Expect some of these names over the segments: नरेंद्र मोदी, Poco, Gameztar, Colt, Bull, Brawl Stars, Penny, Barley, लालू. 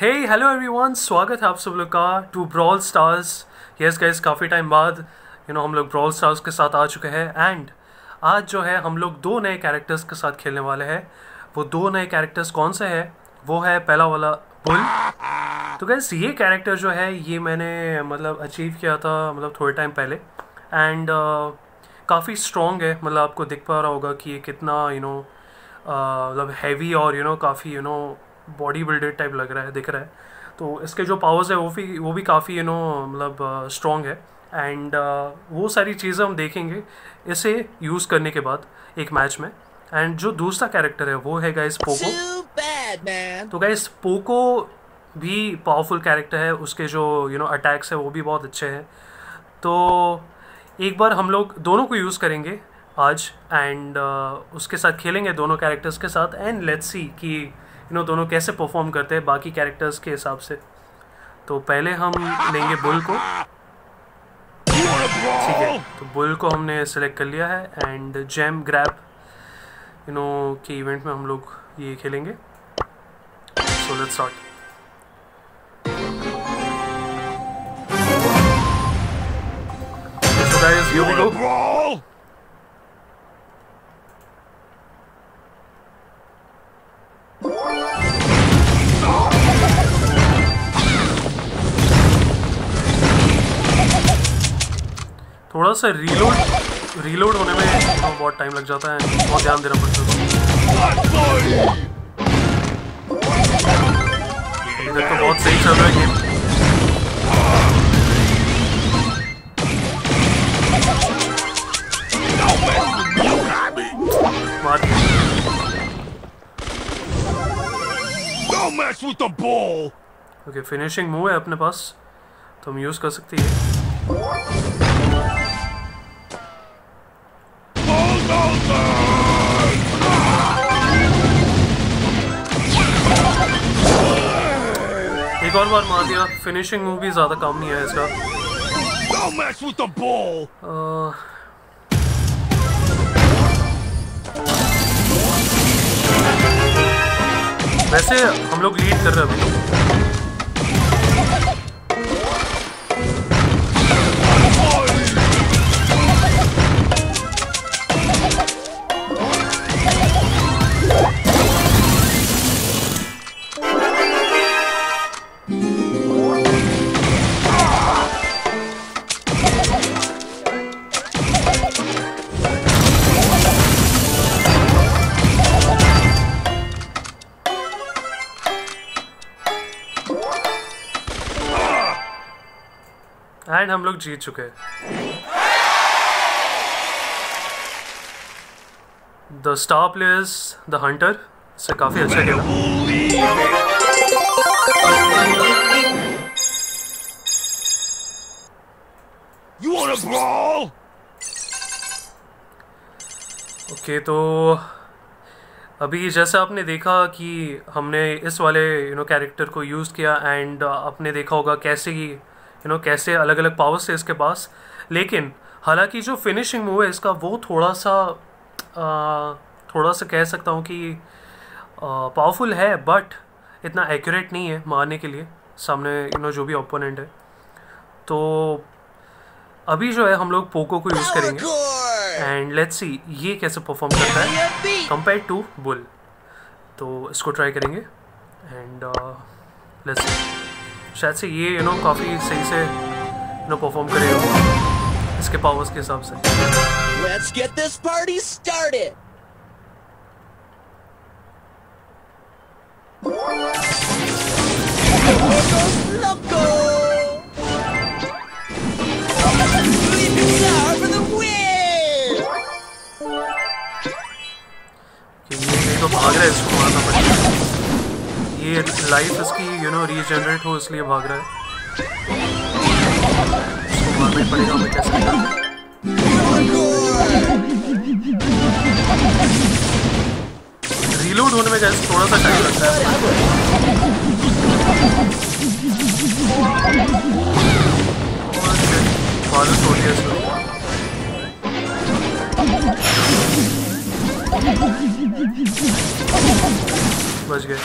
हे hello everyone, स्वागत है आप सब लोग का to Brawl Stars. Yes guys, काफ़ी टाइम बाद हम लोग ब्रॉल स्टार्स के साथ आ चुके हैं एंड आज जो है हम लोग दो नए कैरेक्टर्स के साथ खेलने वाले हैं। वो दो नए कैरेक्टर्स कौन से हैं? वो है पहला वाला बुल। तो गाइस ये कैरेक्टर जो है ये मैंने अचीव किया था थोड़े टाइम पहले एंड काफ़ी स्ट्रॉन्ग है। आपको दिख पा रहा होगा कि ये कितना हैवी और काफ़ी बॉडी बिल्डर टाइप लग रहा है, दिख रहा है। तो इसके जो पावर्स है वो भी काफ़ी स्ट्रॉन्ग है एंड वो सारी चीज़ें हम देखेंगे इसे यूज़ करने के बाद एक मैच में। एंड जो दूसरा कैरेक्टर है वो है गाइस पोको। तो गाइस पोको भी पावरफुल कैरेक्टर है, उसके जो अटैक्स है वो भी बहुत अच्छे हैं। तो एक बार हम लोग दोनों को यूज़ करेंगे आज एंड उसके साथ खेलेंगे दोनों कैरेक्टर्स के साथ एंड लेट्स सी कि दोनों कैसे परफॉर्म करते हैं बाकी कैरेक्टर्स के हिसाब से। तो पहले हम लेंगे बुल को, ठीक है? तो बुल को हमने सेलेक्ट कर लिया है एंड जैम ग्रैब के इवेंट में हम लोग ये खेलेंगे। So let's start. So guys here we go. थोड़ा सा रीलोड होने में बहुत टाइम लग जाता है, बहुत ध्यान देना पड़ता है। इधर तो बहुत सही चल रहा है गेम। ओके, फिनिशिंग मूव है अपने पास तो हम यूज कर सकते हैं। एक और बार मार दिया। फिनिशिंग मूव भी ज्यादा काम नहीं है इसका। वैसे हम लोग लीड कर रहे हैं अभी। एंड हम लोग जीत चुके हैं। The star players the hunter से काफी अच्छा खेला। ओके, तो अभी जैसे आपने देखा कि हमने इस वाले कैरेक्टर को यूज़ किया एंड आपने देखा होगा कैसे कैसे अलग अलग पावर्स है इसके पास। लेकिन हालांकि जो फिनिशिंग मूव है इसका वो थोड़ा सा कह सकता हूँ कि पावरफुल है बट इतना एक्यूरेट नहीं है मारने के लिए सामने जो भी ओपोनेंट है। तो अभी जो है हम लोग पोको को यूज़ करेंगे एंड लेट्स सी ये कैसे परफॉर्म करता है कंपेयर टू बुल। तो इसको ट्राई करेंगे एंड लेट्स सी, शायद से ये काफ़ी सही से परफॉर्म करेगा इसके पावर्स के हिसाब से। Let's get this party started. ये तो भाग रहा है, इसको मारना पड़ेगा। ये लाइफ इसकी रीजनरेट हो इसलिए भाग रहा है, इसको मारना पड़ेगा। मैं कैसे रीलोड होने में जैसे थोड़ा सा टाइम लगता है। बारिश हो गया इसमें, बच गए।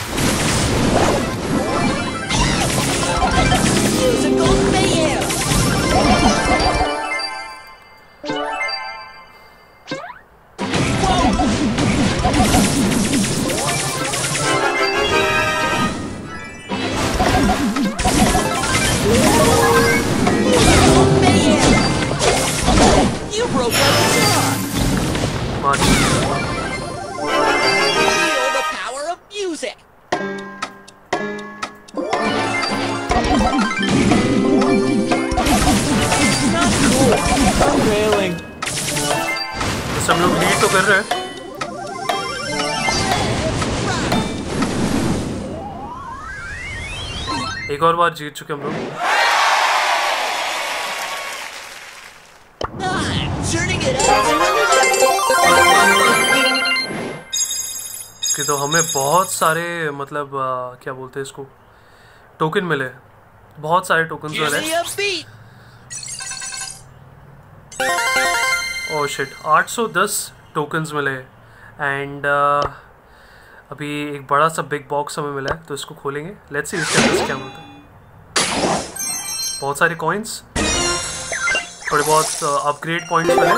बस हम लोग लीड तो कर रहे हैं। एक और बार जीत चुके हम लोग। कि तो हमें बहुत सारे मतलब क्या बोलते हैं इसको, टोकन मिले, बहुत सारे टोकन मिले। ओह शिट, 810 टोकन्स मिले एंड अभी एक बड़ा सा बिग बॉक्स हमें मिला है तो इसको खोलेंगे। लेट्स सी इसके अंदर क्या मिलता है। बहुत सारे कॉइन्स, थोड़े बहुत अपग्रेड पॉइंट्स मिले।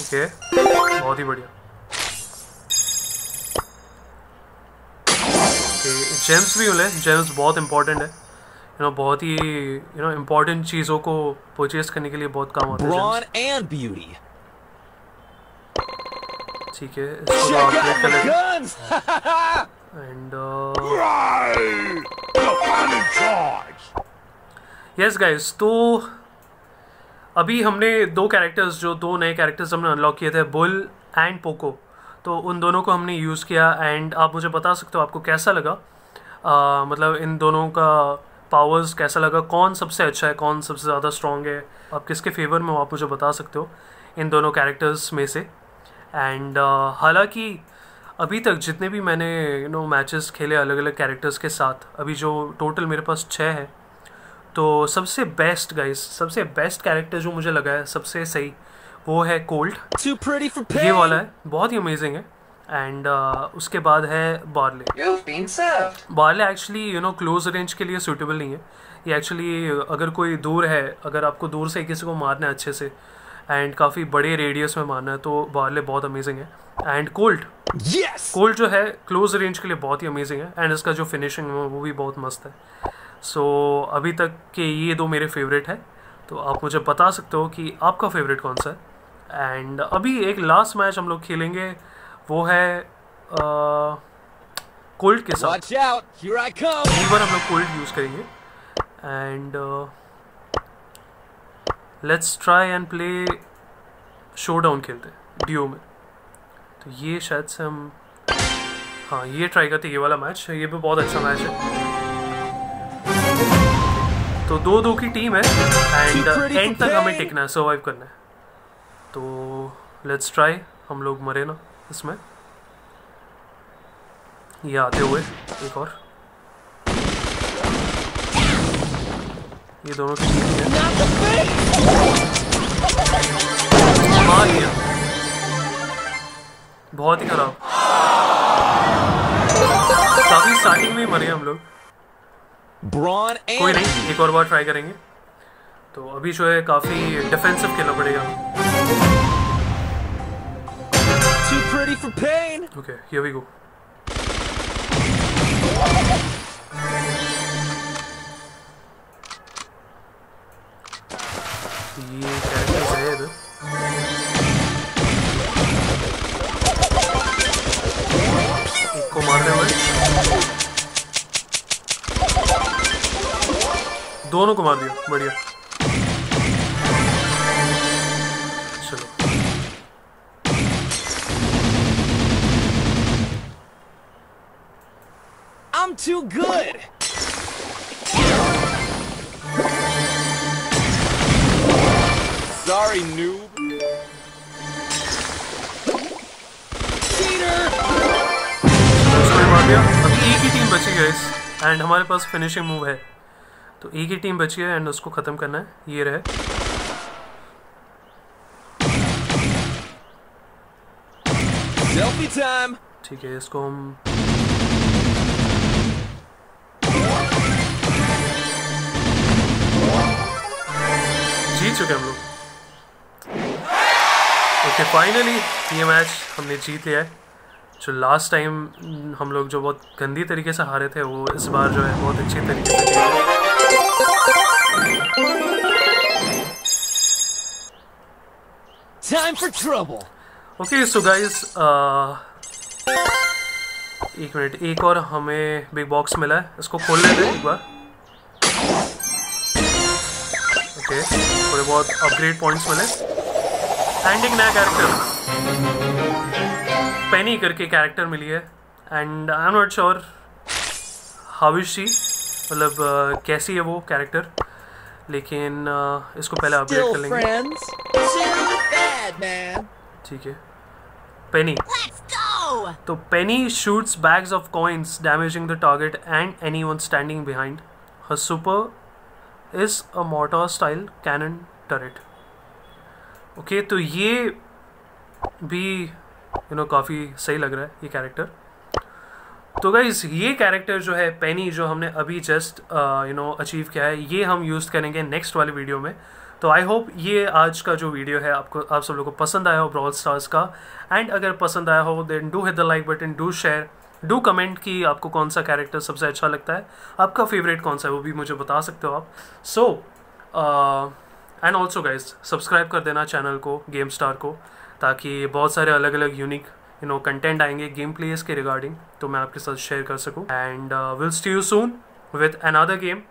ओके बहुत ही बढ़िया। जेम्स भी मिले, जेम्स बहुत इंपॉर्टेंट है। बहुत ही इम्पोर्टेंट चीज़ों को परचेज करने के लिए बहुत काम आता है। ठीक है, इसको अपग्रेड कर लेते हैं एंड यस गाइस। तो अभी हमने दो कैरेक्टर्स, जो दो नए कैरेक्टर्स हमने अनलॉक किए थे, बुल एंड पोको, तो उन दोनों को हमने यूज़ किया। एंड आप मुझे बता सकते हो आपको कैसा लगा, मतलब इन दोनों का पावर्स कैसा लगा, कौन सबसे अच्छा है, कौन सबसे ज़्यादा स्ट्रॉन्ग है, आप किसके फेवर में हो, आप मुझे बता सकते हो इन दोनों कैरेक्टर्स में से। एंड हालांकि अभी तक जितने भी मैंने मैचेस खेले अलग अलग कैरेक्टर्स के साथ, अभी जो टोटल मेरे पास 6 है, तो सबसे बेस्ट गाइस, सबसे बेस्ट कैरेक्टर जो मुझे लगा है सबसे सही, वो है कोल्ट। ये वाला है, बहुत ही अमेजिंग है। एंड उसके बाद है Barley. Barley actually close range के लिए सूटेबल नहीं है। ये एक्चुअली अगर कोई दूर है, अगर आपको दूर से किसी को मारना है अच्छे से एंड काफ़ी बड़े रेडियस में मारना है, तो बार्ले बहुत अमेजिंग है। एंड कोल्ट, कोल्ट जो है क्लोज रेंज के लिए बहुत ही अमेजिंग है एंड इसका जो फिनिशिंग है वो भी बहुत मस्त है। सो अभी तक के ये दो मेरे फेवरेट है, तो आप मुझे बता सकते हो कि आपका फेवरेट कौन सा है। एंड अभी एक लास्ट मैच हम लोग खेलेंगे, वो है कोल्ट के साथ। एक बार हम लोग कोल्ट यूज़ करेंगे and let's try and play showdown, खेलते हैं डीओ में। तो ये शायद से हम, हाँ ये ट्राई करते हैं, ये वाला मैच, ये भी बहुत अच्छा मैच है। तो 2-2 की टीम है एंड एंड तक हमें टिकना है, सर्वाइव करना है। तो लेट्स ट्राई, हम लोग मरे ना इसमें। ये आते हुए एक और, ये दोनों की मार दिया, बहुत ही खराब। काफी स्टार्टिंग में ही मरे हम लोग। कोई नहीं, एक और बार ट्राई करेंगे। तो अभी जो है काफी डिफेंसिव खेलना पड़ेगा। Okay, here we go. ये कैरेक्टर्स है इधर। एक को मारने वाले, दोनों को मार दिया, बढ़िया। Too good. Sorry, noob. Cheater. अब एक ही टीम बची है गाइस एंड हमारे पास फिनिशिंग मूव है, तो एक ही टीम बची है एंड उसको खत्म करना है। ये रहे, selfie time. ठीक है, इसको हम जीत चुके हम लोग। ओके फाइनली ये मैच हमने जीत लिया है। जो लास्ट टाइम हम लोग जो बहुत गंदी तरीके से हारे थे, वो इस बार जो है बहुत अच्छी तरीके से जीते। ओके सो गाइस, एक मिनट, एक और हमें बिग बॉक्स मिला है, इसको खोल लेते हैं एक बार। ओके, थोड़े बहुत अपग्रेड पॉइंट्स मिले एंड एक नया कैरेक्टर पेनी करके कैरेक्टर मिली है and I am not sure how is she, मतलब कैसी है वो कैरेक्टर, लेकिन इसको पहले अपग्रेड कर लेंगे। ठीक है, पेनी। तो Penny shoots bags of coins damaging the target and anyone standing behind. Her super is a mortar style cannon turret. Okay, तो ये भी यू नो काफ़ी सही लग रहा है ये कैरेक्टर। तो गाइज ये कैरेक्टर जो है पेनी, जो हमने अभी जस्ट अचीव किया है, ये हम यूज़ करेंगे नेक्स्ट वाले वीडियो में। तो आई होप ये आज का जो वीडियो है आपको, आप सब लोगों को पसंद आया हो ब्रॉल स्टार्स का। एंड अगर पसंद आया हो then do hit the like button, do share, do comment कि आपको कौन सा कैरेक्टर सबसे अच्छा लगता है, आपका फेवरेट कौन सा है वो भी मुझे बता सकते हो आप। So and also guys subscribe कर देना चैनल को, गेम स्टार को, ताकि बहुत सारे अलग अलग यूनिक कंटेंट आएंगे गेम प्लेस के रिगार्डिंग, तो मैं आपके साथ शेयर कर सकूँ। And will see you soon with another game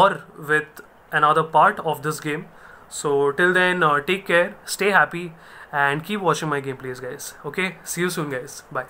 और with another part of this game. So till then, take care, stay happy and keep watching my gameplays guys. Okay, see you soon guys, bye.